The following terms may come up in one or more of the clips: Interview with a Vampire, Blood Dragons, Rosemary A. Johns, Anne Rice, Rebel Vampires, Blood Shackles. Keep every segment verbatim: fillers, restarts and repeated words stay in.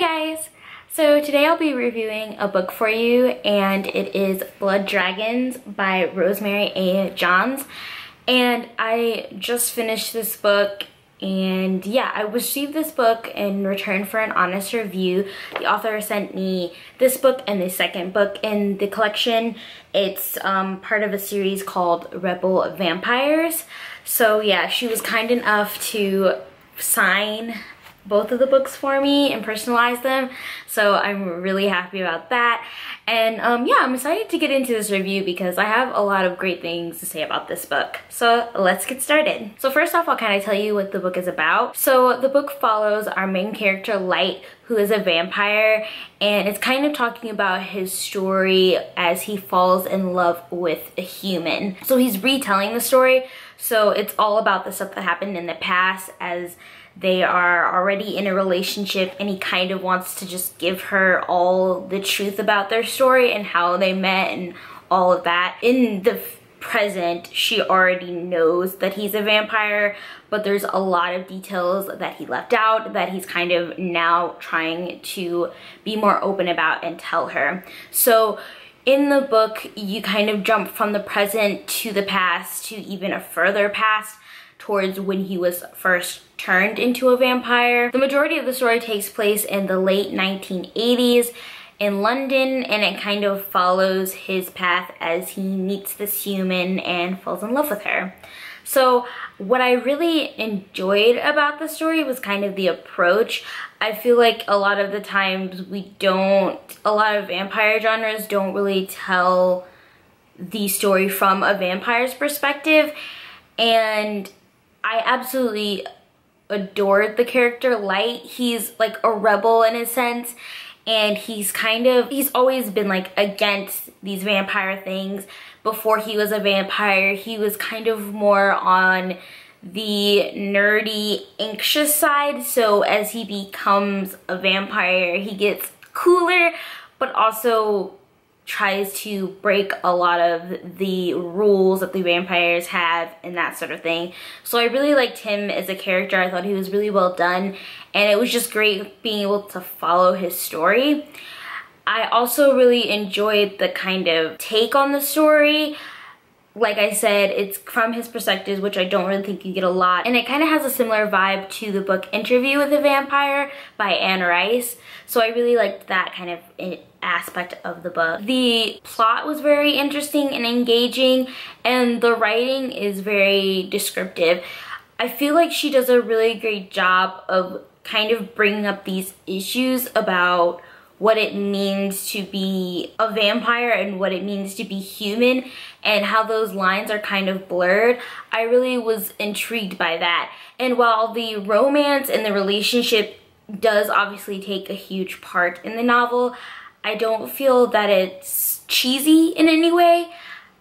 Hey guys! So today I'll be reviewing a book for you, and it is Blood Dragons by Rosemary A. Johns. And I just finished this book, and yeah, I received this book in return for an honest review. The author sent me this book and the second book in the collection. It's um, part of a series called Rebel Vampires. So yeah, she was kind enough to sign both of the books for me and personalize them, so I'm really happy about that. And um, yeah, I'm excited to get into this review because I have a lot of great things to say about this book. So let's get started. So first off, I'll kind of tell you what the book is about. So the book follows our main character, Light, who is a vampire, and it's kind of talking about his story as he falls in love with a human. So he's retelling the story, so it's all about the stuff that happened in the past as they are already in a relationship, and he kind of wants to just give her all the truth about their story and how they met and all of that. In the present, she already knows that he's a vampire, but there's a lot of details that he left out that he's kind of now trying to be more open about and tell her. So in the book, you kind of jump from the present to the past to even a further past towards when he was first turned into a vampire. The majority of the story takes place in the late nineteen eighties in London, and it kind of follows his path as he meets this human and falls in love with her. So what I really enjoyed about the story was kind of the approach. I feel like a lot of the times we don't, a lot of vampire genres don't really tell the story from a vampire's perspective, and I absolutely adored the character Light. He's like a rebel in a sense, and he's kind of, he's always been like against these vampire things. Before he was a vampire, he was kind of more on the nerdy, anxious side. So as he becomes a vampire, he gets cooler, but also tries to break a lot of the rules that the vampires have and that sort of thing. So I really liked him as a character. I thought he was really well done, and it was just great being able to follow his story. I also really enjoyed the kind of take on the story. Like I said, it's from his perspective, which I don't really think you get a lot, and it kind of has a similar vibe to the book Interview with a Vampire by Anne Rice. So I really liked that kind of aspect of the book. The plot was very interesting and engaging, and the writing is very descriptive. I feel like she does a really great job of kind of bringing up these issues about what it means to be a vampire and what it means to be human, and how those lines are kind of blurred. I really was intrigued by that. And while the romance and the relationship does obviously take a huge part in the novel, I don't feel that it's cheesy in any way,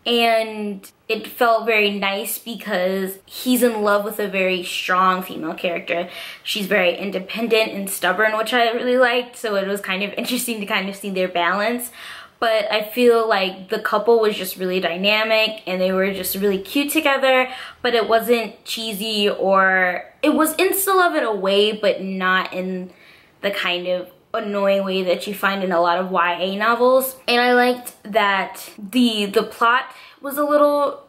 and it felt very nice because he's in love with a very strong female character. She's very independent and stubborn, which I really liked, so it was kind of interesting to kind of see their balance. But I feel like the couple was just really dynamic, and they were just really cute together, but it wasn't cheesy, or it was insta-love in a way, but not in the kind of annoying way that you find in a lot of Y A novels. And I liked that the the plot was a little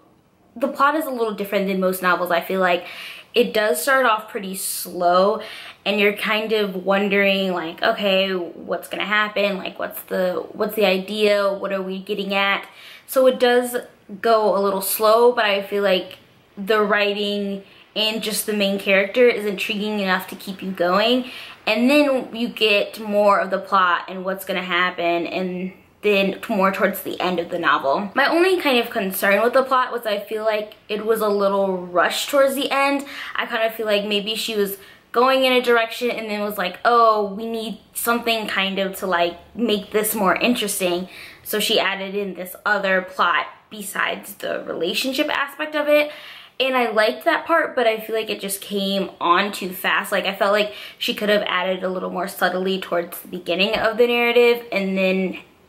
the plot is a little different than most novels. I feel like it does start off pretty slow, and you're kind of wondering like, okay, what's gonna happen, like what's the what's the idea, what are we getting at? So it does go a little slow, but I feel like the writing and just the main character is intriguing enough to keep you going. And then you get more of the plot and what's gonna happen, and then more towards the end of the novel. My only kind of concern with the plot was I feel like it was a little rushed towards the end. I kind of feel like maybe she was going in a direction and then was like, oh, we need something kind of to like make this more interesting. So she added in this other plot besides the relationship aspect of it. And I liked that part, but I feel like it just came on too fast. Like I felt like she could have added a little more subtly towards the beginning of the narrative and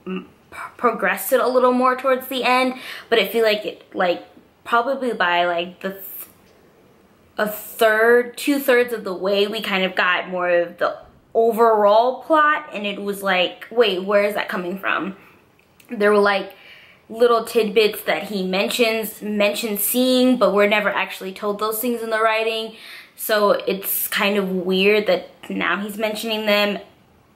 then progressed it a little more towards the end. But I feel like it, like probably by like the th a third, two thirds of the way, we kind of got more of the overall plot, and it was like, wait, where is that coming from? There were like little tidbits that he mentions, mentions seeing, but we're never actually told those things in the writing. So it's kind of weird that now he's mentioning them,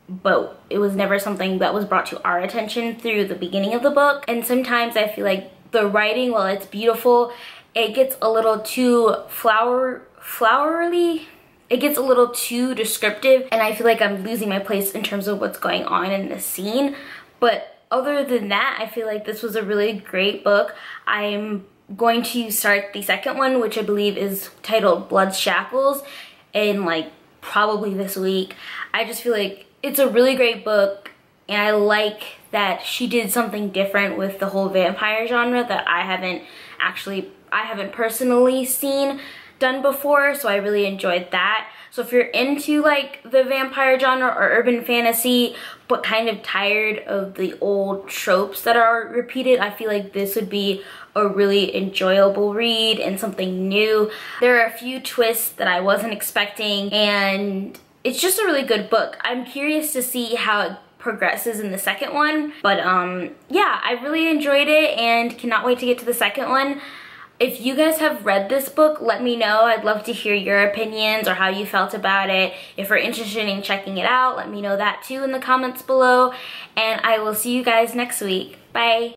but it was never something that was brought to our attention through the beginning of the book. And sometimes I feel like the writing, while it's beautiful, it gets a little too flower, flowery. It gets a little too descriptive, and I feel like I'm losing my place in terms of what's going on in the scene. But other than that, I feel like this was a really great book. I'm going to start the second one, which I believe is titled Blood Shackles, in like probably this week. I just feel like it's a really great book, and I like that she did something different with the whole vampire genre that I haven't actually, I haven't personally seen done before, so I really enjoyed that. So if you're into like the vampire genre or urban fantasy, but kind of tired of the old tropes that are repeated, I feel like this would be a really enjoyable read and something new. There are a few twists that I wasn't expecting, and it's just a really good book. I'm curious to see how it progresses in the second one, but um, yeah, I really enjoyed it and cannot wait to get to the second one. If you guys have read this book, let me know. I'd love to hear your opinions or how you felt about it. If you're interested in checking it out, let me know that too in the comments below. And I will see you guys next week. Bye!